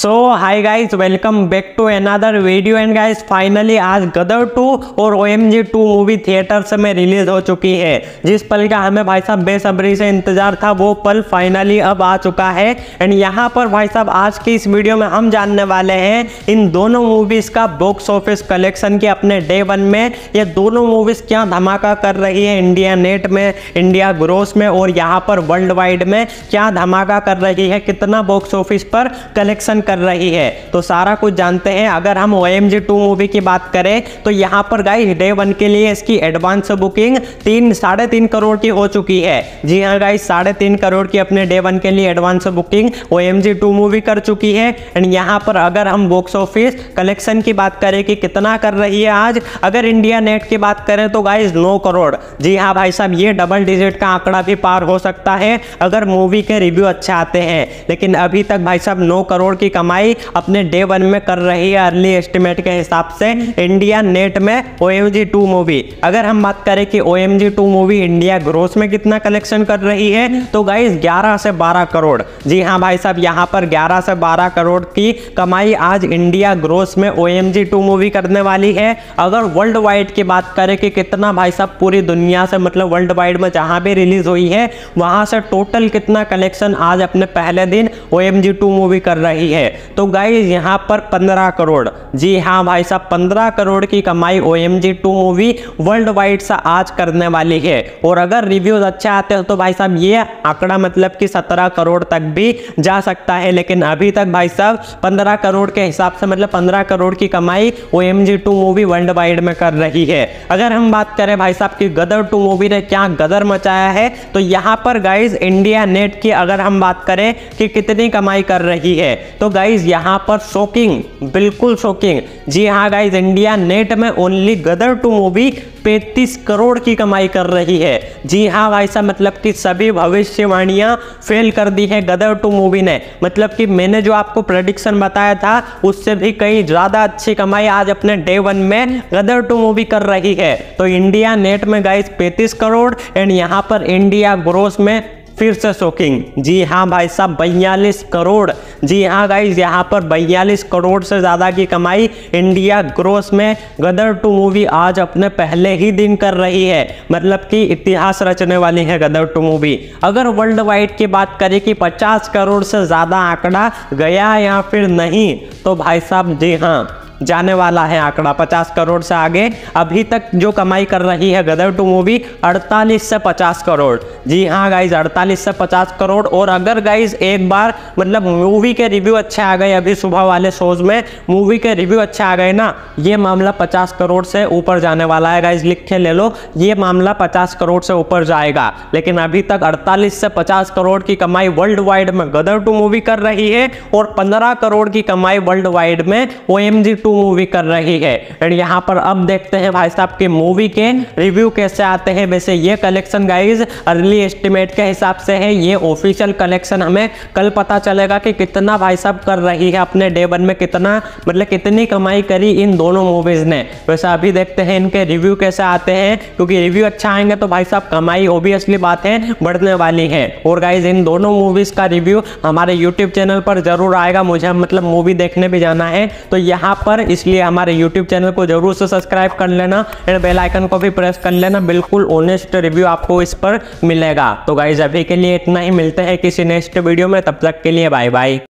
So hi guys, welcome back to another video. And guys finally आज गदर 2 और OMG 2 movie theatres में release हो चुकी है। जिस पल का हमें भाई साहब बेसब्री से इंतजार था वो पल फाइनली अब आ चुका है। एंड यहाँ पर भाई साहब आज की इस वीडियो में हम जानने वाले हैं इन दोनों मूवीज़ का बॉक्स ऑफिस कलेक्शन के अपने डे 1 में ये दोनों मूवीज़ क्या धमाका कर रही है इंडिया नेट में, इंडिया ग्रोस में और यहाँ पर वर्ल्ड वाइड में क्या धमाका कर रही है, कितना बॉक्स ऑफिस पर कलेक्शन कर रही है, तो सारा कुछ जानते हैं। अगर हम OMG 2 मूवी की बात करें तो यहाँ पर गाइस डे 1 के लिए इसकी एडवांस बुकिंग 3.5 करोड़ की हो चुकी है। जी हाँ गाइस, 3.5 करोड़ की अपने डे 1 के लिए एडवांस बुकिंग OMG 2 मूवी कर चुकी है। एंड यहाँ पर अगर हम बॉक्स ऑफिस कलेक्शन की बात करें कि कितना कर रही है आज, अगर इंडिया नेट की बात करें तो गाइस 9 करोड़। जी हाँ भाई साहब, ये डबल डिजिट का आंकड़ा भी पार हो सकता है अगर मूवी के रिव्यू अच्छे आते हैं। लेकिन अभी तक भाई साहब 9 करोड़ की कमाई अपने डे 1 में कर रही है अर्ली एस्टिमेट के हिसाब से इंडिया नेट में OMG 2 मूवी। अगर हम बात करें कि OMG 2 मूवी इंडिया ग्रोस में कितना कलेक्शन कर रही है तो गाइस 11 से 12 करोड़। जी हाँ भाई साहब, यहाँ पर 11 से 12 करोड़ की कमाई आज इंडिया ग्रोस में OMG 2 मूवी करने वाली है। अगर वर्ल्ड वाइड की बात करें कि कितना भाई साहब पूरी दुनिया से, मतलब वर्ल्ड वाइड में जहाँ भी रिलीज हुई है वहाँ से टोटल कितना कलेक्शन आज अपने पहले दिन OMG 2 मूवी कर रही है, तो गाइस यहाँ पर 15 करोड़। जी हाँ भाई साहब, 15 करोड़ की कमाई OMG 2 मूवी वर्ल्ड वाइड से आज करने वाली है। और अगर रिव्यूज अच्छे आते हैं तो भाई साहब ये आंकड़ा मतलब कि 17 करोड़ तक भी जा सकता है। लेकिन अभी तक भाई साहब 15 करोड़ के हिसाब से, मतलब 15 करोड़ की कमाई OMG 2 मूवी वर्ल्ड वाइड में कर रही है। अगर हम बात करें भाई साहब की गदर 2 मूवी ने क्या गदर मचाया है, तो यहाँ पर गाइज इंडिया नेट की अगर हम बात करें कि कितनी कमाई कर रही है तो गाइज यहाँ पर शॉकिंग, बिल्कुल शॉकिंग। जी हाँ गाइज, इंडिया नेट में ओनली गदर 2 मूवी 35 करोड़ की कमाई कर रही है। जी हाँ भाई साहब, मतलब कि सभी भविष्यवाणियाँ फेल कर दी है गदर 2 मूवी ने। मतलब कि मैंने जो आपको प्रेडिक्शन बताया था उससे भी कहीं ज़्यादा अच्छी कमाई आज अपने डे 1 में गदर 2 मूवी कर रही है। तो इंडिया नेट में गाइज 35 करोड़ एंड यहाँ पर इंडिया ग्रोस में फिर से शॉकिंग। जी हाँ भाई साहब, 42 करोड़। जी हाँ गाइज, यहाँ पर 42 करोड़ से ज़्यादा की कमाई इंडिया ग्रोस में गदर 2 मूवी आज अपने पहले ही दिन कर रही है। मतलब कि इतिहास रचने वाली है गदर 2 मूवी। अगर वर्ल्ड वाइड की बात करें कि 50 करोड़ से ज़्यादा आंकड़ा गया या फिर नहीं, तो भाई साहब जी हाँ जाने वाला है आंकड़ा 50 करोड़ से आगे। अभी तक जो कमाई कर रही है गदर 2 मूवी 48 से 50 करोड़। जी हाँ गाइज, 48 से 50 करोड़। और अगर गाइज एक बार मतलब मूवी के रिव्यू अच्छे आ गए, अभी सुबह वाले शोज़ में मूवी के रिव्यू अच्छे आ गए ना, ये मामला 50 करोड़ से ऊपर जाने वाला है गाइज। लिख के ले लो, ये मामला 50 करोड़ से ऊपर जाएगा। लेकिन अभी तक 48 से 50 करोड़ की कमाई वर्ल्ड वाइड में गदर 2 मूवी कर रही है और 15 करोड़ की कमाई वर्ल्ड वाइड में OMG 2 मूवी कर रही है। एंड यहाँ पर अब देखते हैं भाई साहब के मूवी के रिव्यू कैसे आते हैं। वैसे ये कलेक्शन गाइज अर्ली एस्टिमेट के हिसाब से है, ये ऑफिशियल कलेक्शन हमें कल पता चलेगा कि कितना भाई साहब कर रही है अपने डे 1 में, कितना मतलब कितनी कमाई करी इन दोनों मूवीज ने। वैसे अभी देखते हैं इनके रिव्यू कैसे आते हैं, क्योंकि रिव्यू अच्छा आएंगे तो भाई साहब कमाई ओबियसली बात है बढ़ने वाली है। और गाइज इन दोनों मूवीज का रिव्यू हमारे यूट्यूब चैनल पर जरूर आएगा। मुझे मतलब मूवी देखने भी जाना है तो यहाँ पर, इसलिए हमारे YouTube चैनल को जरूर से सब्सक्राइब कर लेना एंड बेल आइकन को भी प्रेस कर लेना। बिल्कुल ऑनेस्ट रिव्यू आपको इस पर मिलेगा। तो गाइज अभी के लिए इतना ही, मिलते हैं किसी नेक्स्ट वीडियो में, तब तक के लिए बाय बाय।